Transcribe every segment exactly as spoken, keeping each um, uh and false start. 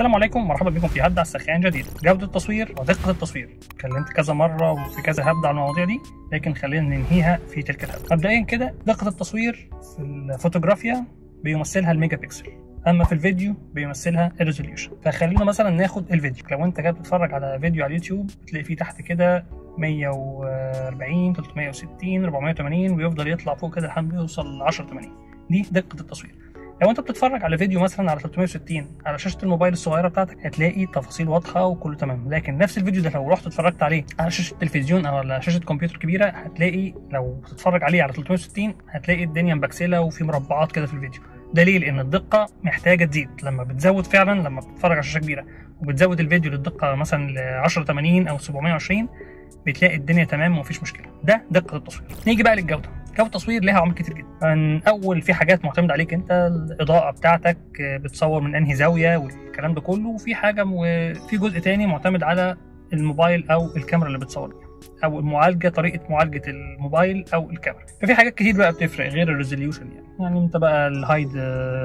السلام عليكم ومرحبا بكم في هبدة على السخان جديد. جودة التصوير ودقة التصوير اتكلمت كذا مرة وفي كذا هبدة على المواضيع دي، لكن خلينا ننهيها في تلك الهبدة. مبدئيا كده دقة التصوير في الفوتوغرافيا بيمثلها الميجا بكسل، اما في الفيديو بيمثلها الريزوليوشن. فخلينا مثلا ناخد الفيديو، لو انت جاي بتتفرج على فيديو على اليوتيوب تلاقي فيه تحت كده مية وأربعين ثلاثمية وستين أربعمية وتمانين ويفضل يطلع فوق كده لحد ما يوصل عشرة تمانين. دي دقة التصوير. لو انت بتتفرج على فيديو مثلا على ثلاثمية وستين على شاشه الموبايل الصغيره بتاعتك هتلاقي تفاصيل واضحه وكله تمام، لكن نفس الفيديو ده لو رحت اتفرجت عليه على شاشه تلفزيون او على شاشه كمبيوتر كبيره هتلاقي، لو بتتفرج عليه على ثلاثمية وستين هتلاقي الدنيا مبكسله وفي مربعات كده في الفيديو. ده ليه؟ لان الدقه محتاجه تزيد. لما بتزود فعلا، لما بتتفرج على شاشه كبيره وبتزود الفيديو للدقه مثلا ل عشرة تمانين او سبعمية وعشرين بتلاقي الدنيا تمام ومفيش مشكله. ده دقه التصوير. نيجي بقى للجوده. جودة التصوير لها عوامل كتير جدا. من اول في حاجات معتمده عليك انت، الاضاءه بتاعتك بتصور من انهي زاويه والكلام ده كله، وفي حاجه وفي جزء تاني معتمد على الموبايل او الكاميرا اللي بتصور بيها، او المعالجه، طريقه معالجه الموبايل او الكاميرا. ففي حاجات كتير بقى بتفرق غير الريزوليوشن يعني. يعني انت بقى الهاي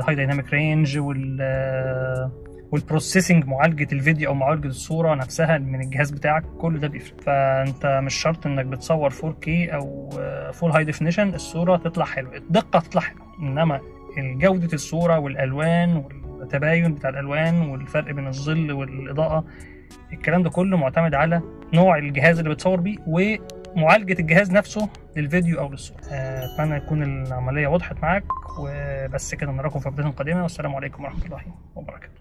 هاي دايناميك رينج وال والبروسيسنج، معالجه الفيديو او معالجه الصوره نفسها من الجهاز بتاعك، كل ده بيفرق. فانت مش شرط انك بتصور فور كيه او فول هاي ديفينيشن الصوره تطلع حلوه، الدقه تطلع حلوه، انما جوده الصوره والالوان والتباين بتاع الالوان والفرق بين الظل والاضاءه الكلام ده كله معتمد على نوع الجهاز اللي بتصور بيه ومعالجه الجهاز نفسه للفيديو او للصوره. اتمنى تكون العمليه وضحت معاك، وبس كده نراكم في فيديو قادمه، والسلام عليكم ورحمه الله وبركاته.